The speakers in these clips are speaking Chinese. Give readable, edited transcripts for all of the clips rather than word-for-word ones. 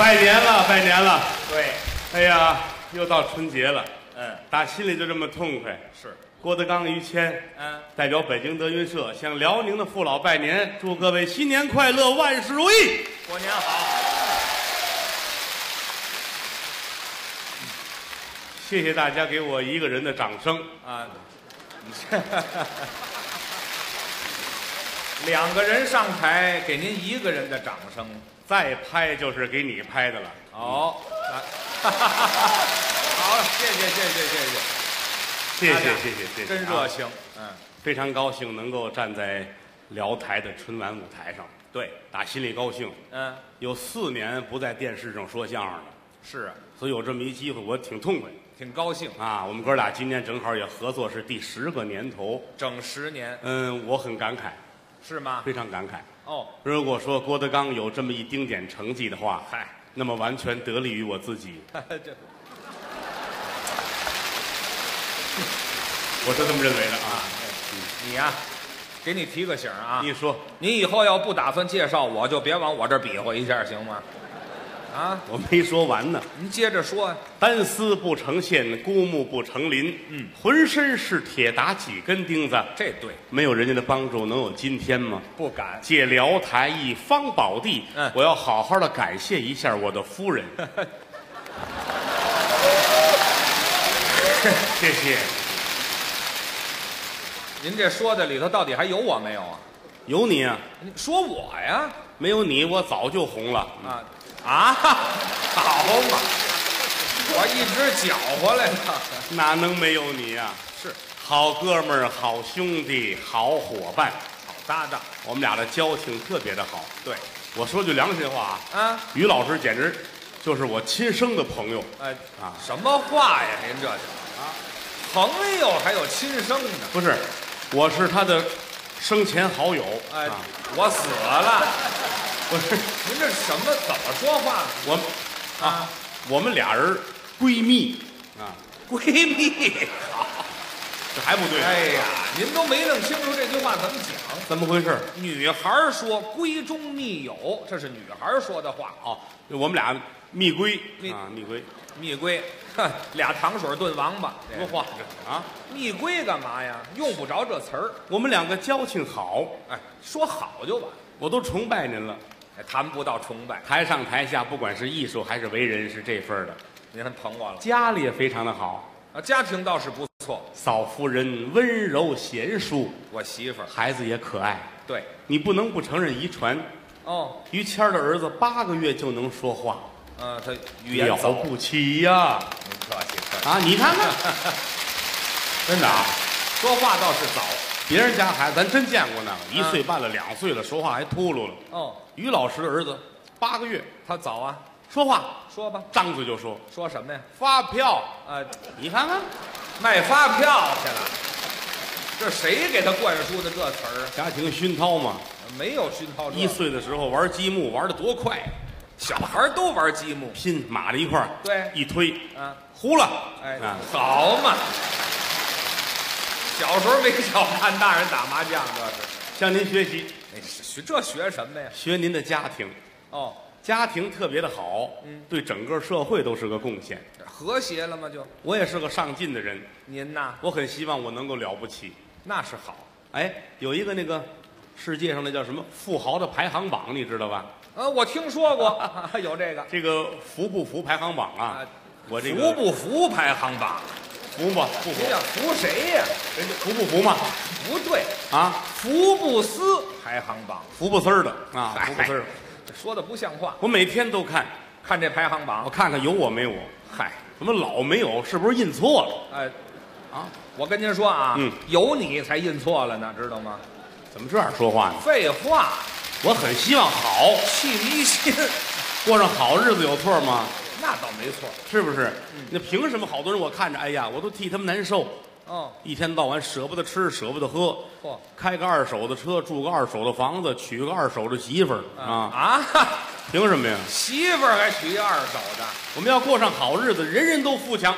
拜年了，拜年了。对，哎呀，又到春节了。嗯，打心里就这么痛快。是。郭德纲、于谦，嗯，代表北京德云社向辽宁的父老拜年，祝各位新年快乐，万事如意。过年好。 谢谢大家给我一个人的掌声啊！两个人上台给您一个人的掌声，再拍就是给你拍的了。哦，好了，谢谢，真热情，嗯，非常高兴能够站在辽台的春晚舞台上，对，打心里高兴。嗯，有4年不在电视上说相声了，是啊，所以有这么一机会，我挺痛快。 挺高兴啊！我们哥俩今年正好也合作是第10个年头，整10年。嗯，我很感慨，是吗？非常感慨。哦，如果说郭德纲有这么一丁点成绩的话，嗨，那么完全得力于我自己。我是这么认为的啊。你呀，给你提个醒啊！你说，你以后要不打算介绍我，就别往我这比划一下，行吗？ 啊，我没说完呢，您接着说啊。单丝不成线，孤木不成林。嗯，浑身是铁，打几根钉子。这对，没有人家的帮助，能有今天吗？不敢。借辽台一方宝地，嗯，我要好好的感谢一下我的夫人。谢谢。您这说的里头到底还有我没有啊？有你啊。你说我呀？没有你，我早就红了啊。 啊，好嘛！我一直搅和来着，哪能没有你呀？是好哥们儿、好兄弟、好伙伴、好搭档，我们俩的交情特别的好。对，我说句良心话啊，啊，于老师简直就是我亲生的朋友。哎啊，什么话呀？您这是啊，朋友还有亲生呢？不是，我是他的生前好友。哎，我死了。 不是，您这什么怎么说话呢？我们俩人闺蜜啊，闺蜜好，这还不对。哎呀，您都没弄清楚这句话怎么讲，怎么回事？女孩说“闺中密友”，这是女孩说的话哦。我们俩密闺啊，密闺，俩糖水炖王八，什么话这啊？密闺干嘛呀？用不着这词儿。我们两个交情好，哎，说好就完。我都崇拜您了。 谈不到崇拜，台上台下，不管是艺术还是为人，是这份的。您还捧我了，家里也非常的好啊，家庭倒是不错。嫂夫人温柔贤淑，我媳妇儿孩子也可爱。对，你不能不承认遗传哦。于谦的儿子8个月就能说话，嗯，他语言早不起呀。您客气啊，你看看，真的啊，说话倒是早。 别人家孩子，咱真见过那个1岁半了、2岁了，说话还秃噜了。哦，于老师的儿子8个月，他早啊，说话说吧，张嘴就说。说什么呀？发票啊，你看看，卖发票去了。这谁给他灌输的这词儿？家庭熏陶嘛，没有熏陶。1岁的时候玩积木，玩的多快，小孩都玩积木，拼码在一块儿，对，一推，啊，糊了，哎，好嘛。 小时候没少看大人打麻将，这是向您学习。这学什么呀？学您的家庭。哦，家庭特别的好，嗯，对整个社会都是个贡献。和谐了吗？就我也是个上进的人。您呐，我很希望我能够了不起。那是好。哎，有一个那个世界上的叫什么富豪的排行榜，你知道吧？我听说过，有这个。这个服不服排行榜啊？我这个服不服排行榜？ 服吗？不服？服谁呀？人家服不服嘛？不对啊！福布斯排行榜，福布斯的啊，福布斯，这说的不像话。我每天都看看这排行榜，我看看有我没我。嗨，怎么老没有？是不是印错了？哎，啊！我跟您说啊，有你才印错了呢，知道吗？怎么这样说话呢？废话，我很希望好，气迷心，过上好日子有错吗？ 那倒没错，是不是？那凭什么好多人我看着，哎呀，我都替他们难受。哦，一天到晚舍不得吃，舍不得喝。嚯，开个2手的车，住个2手的房子，娶个2手的媳妇儿啊！凭什么呀？媳妇儿还娶2手的？我们要过上好日子，人人都富强，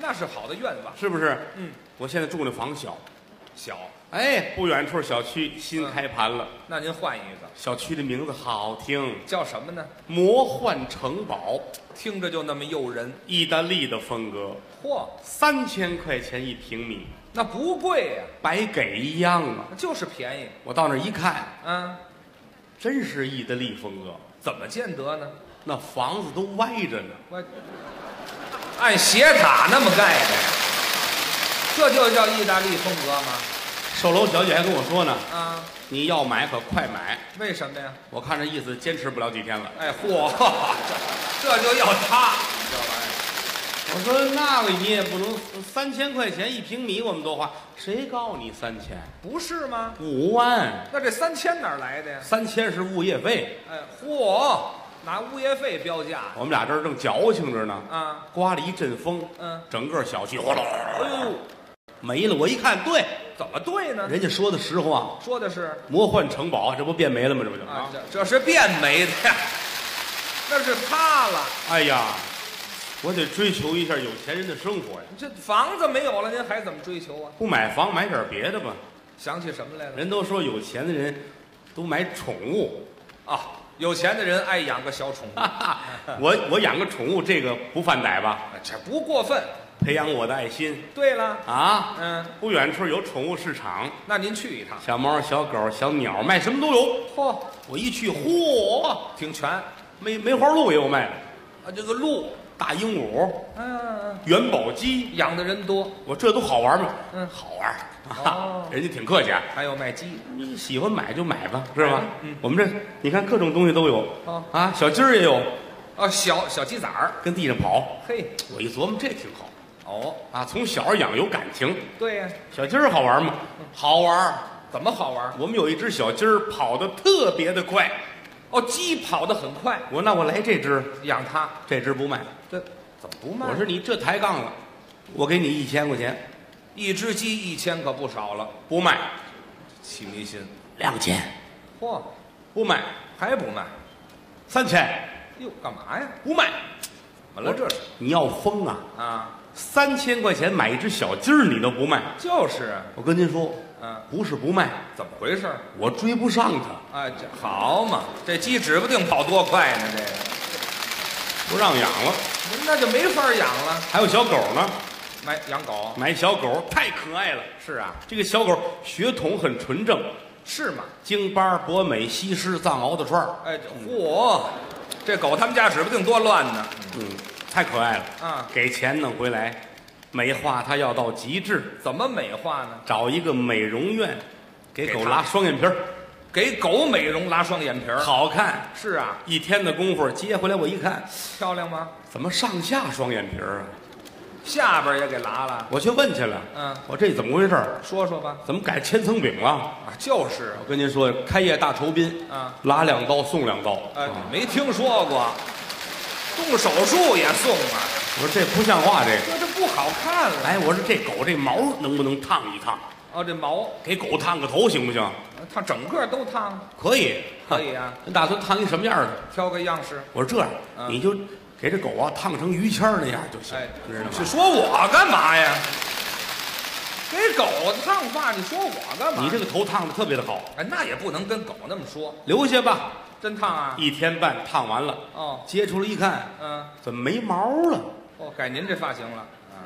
那是好的愿望，是不是？嗯，我现在住那房小，小。哎，不远处小区新开盘了，那您换一个。小区的名字好听，叫什么呢？魔幻城堡，听着就那么诱人。意大利的风格，嚯，3000块钱一平米，那不贵呀，白给一样啊，就是便宜。我到那儿一看，嗯，真是意大利风格，怎么见得呢？那房子都歪着呢，按斜塔那么盖的，这就叫意大利风格吗？售楼小姐还跟我说呢，啊，你要买可快买，为什么呀？我看这意思坚持不了几天了。哎，嚯，这就要塌，这玩意儿。我说那个你也不能3000块钱一平米，我们都花，谁告你3000？不是吗？5万。那这3000哪来的呀？3000是物业费。哎，嚯，拿物业费标价。我们俩这儿正矫情着呢，啊，刮了一阵风，嗯，整个小区哗啦，哎呦，没了。我一看，对。怎么对呢？人家说的实话，说的是魔幻城堡，这不变没了吗？这不就啊，这是变没的呀，那是塌了。哎呀，我得追求一下有钱人的生活呀。这房子没有了，您还怎么追求啊？不买房，买点别的吧。想起什么来了？人都说有钱的人都买宠物啊，有钱的人爱养个小宠物。我养个宠物，这个不犯歹吧？这不过分。培养我的爱心。对了啊，嗯，不远处有宠物市场，那您去一趟。小猫、小狗、小鸟卖什么都有。嚯！我一去，嚯，挺全。梅花鹿也有卖的啊，这个鹿、大鹦鹉，嗯，元宝鸡，养的人多。我这都好玩吗？嗯，好玩。哦，人家挺客气啊。还有卖鸡，你喜欢买就买吧，是吧？嗯，我们这你看各种东西都有啊，小鸡儿也有啊，小鸡崽儿跟地上跑。嘿，我一琢磨，这挺好。哦啊，从小养有感情。对呀，小鸡儿好玩吗？好玩，怎么好玩？我们有一只小鸡儿跑得特别的快。哦，鸡跑得很快。那我来这只养它，这只不卖。这怎么不卖？我说你这抬杠了，我给你1000块钱，一只鸡1000可不少了，不卖。起迷心，2000。嚯，不卖，还不卖，3000。哟，干嘛呀？不卖。怎么了这是？你要疯啊？啊。3000块钱买一只小鸡儿，你都不卖，就是啊！我跟您说，嗯，不是不卖，怎么回事？我追不上它。哎，好嘛，这鸡指不定跑多快呢，这个不让养了，那就没法养了。还有小狗呢，养狗，买小狗太可爱了。是啊，这个小狗血统很纯正，是吗？京巴、博美、西施、藏獒的串儿。哎，嚯，这狗他们家指不定多乱呢。嗯。太可爱了啊！给钱弄回来，美化它要到极致。怎么美化呢？找一个美容院，给狗拉双眼皮儿，给狗美容拉双眼皮儿，好看。是啊，一天的功夫接回来，我一看，漂亮吗？怎么上下双眼皮儿啊？下边也给拉了。我去问去了。嗯，我这怎么回事？说说吧。怎么改千层饼了？啊，就是。我跟您说，开业大酬宾啊，拉2刀送2刀。哎，没听说过。动手术也送啊！我说这不像话，这不好看了。哎，我说这狗这毛能不能烫一烫？哦，这毛给狗烫个头行不行？烫整个都烫？可以，可以啊。你打算烫一什么样的？挑个样式。我说这样，你就给这狗啊烫成于谦那样就行，知道吗？是说我干嘛呀？给狗烫发，你说我干嘛？你这个头烫的特别的好。哎，那也不能跟狗那么说，留下吧。真烫啊！1天半烫完了，哦，接出来一看，嗯，怎么没毛了？哦，改您这发型了啊？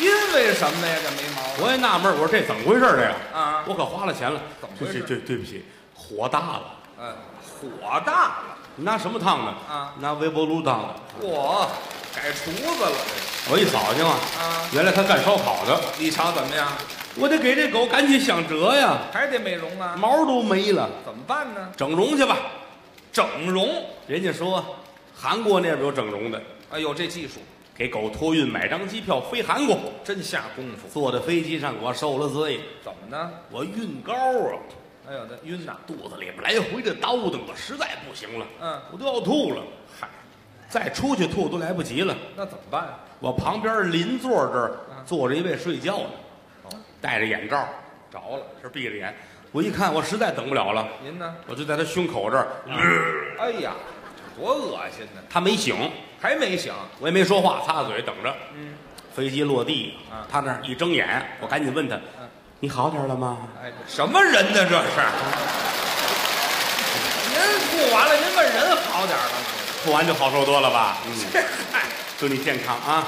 因为什么呀？这没毛？我也纳闷，我说这怎么回事这个啊？我可花了钱了，怎么回事？对不起，火大了。嗯，火大了。你拿什么烫的？啊，拿微波炉烫的。嚯，改厨子了这。我一扫兴啊，原来他干烧烤的。你瞧怎么样？我得给这狗赶紧想辙呀，还得美容啊，毛都没了，怎么办呢？整容去吧，整容。人家说韩国那边有整容的，哎呦，这技术给狗托运，买张机票飞韩国，真下功夫。坐在飞机上，我受了罪，怎么呢？我晕高啊，哎呦，那晕呐，肚子里边来回的叨叨，我实在不行了，嗯，我都要吐了，嗨，再出去吐都来不及了，那怎么办？我旁边邻座这儿坐着一位睡觉的。戴着眼罩，着了是闭着眼。我一看，我实在等不了了。您呢？我就在他胸口这儿。哎呀，多恶心呢！他没醒，还没醒，我也没说话，擦嘴等着。嗯，飞机落地，他那儿一睁眼，我赶紧问他：“你好点了吗？”哎，什么人呢？这是？您吐完了，您问人好点了吗？吐完就好受多了吧？这嗨，祝你健康啊！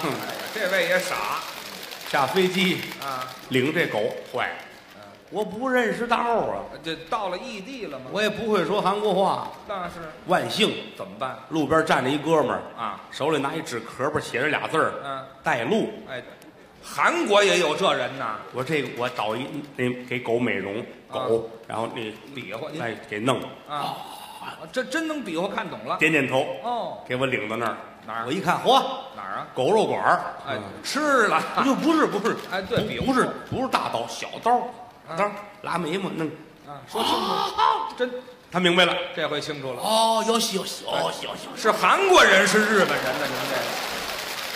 这位也傻，下飞机啊，领这狗坏了。 我不认识道啊！这到了异地了吗？我也不会说韩国话，那是万幸。怎么办？路边站着一哥们儿啊，手里拿一纸壳儿，写着俩字儿，嗯，带路。哎，韩国也有这人呐！我这个我找一那给狗美容狗，然后那比划，哎，给弄啊，这真能比划看懂了，点点头哦，给我领到那儿。 哪儿？我一看，嚯，哪儿啊？狗肉馆儿，哎，吃了就不是，哎，对，不是大刀，小刀。 刀拉眉毛弄，说清楚，真他明白了，这回清楚了。哦，有，是韩国人是日本人呢？您这个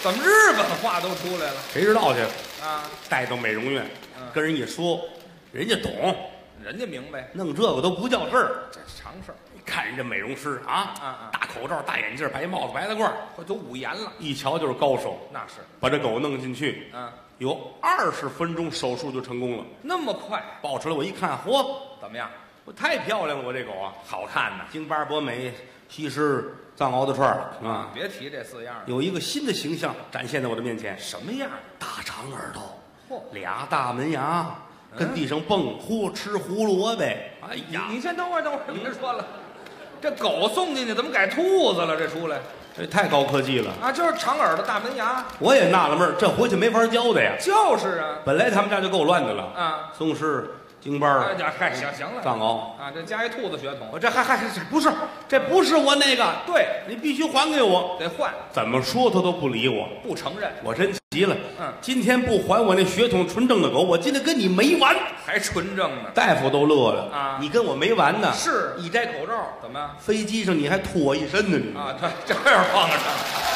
怎么日本话都出来了？谁知道去啊？带到美容院，跟人一说，人家懂，人家明白，弄这个都不叫事儿，这是常事儿。看人家美容师啊，大口罩、大眼镜、白帽子、白大褂，都五颜了，一瞧就是高手。那是把这狗弄进去，嗯。 有20分钟，手术就成功了。那么快抱出来，我一看，嚯，怎么样？我太漂亮了，我这狗啊，好看呐！京巴、博美、西施、藏獒的串儿啊，别提这4样了。有一个新的形象展现在我的面前，什么样？大长耳朵，俩大门牙，跟地上蹦，吃胡萝卜。哎呀，你先等会儿，别说了。这狗送进去，怎么改兔子了？这出来。 这太高科技了啊！就是长耳朵大门牙，我也纳了闷儿，这回去没法教的呀。就是啊，本来他们家就够乱的了啊。宗师、京班儿，嗨，行了，藏獒啊，这加一兔子血统，我这不是，这不是我那个，对你必须还给我，得换。怎么说他都不理我，不承认，我真急了。嗯，今天不还我那血统纯正的狗，我今天跟你没完，还纯正呢。大夫都乐了啊，你跟我没完呢。是，一摘口罩怎么样？飞机上你还吐我一身呢，你啊，这样放着。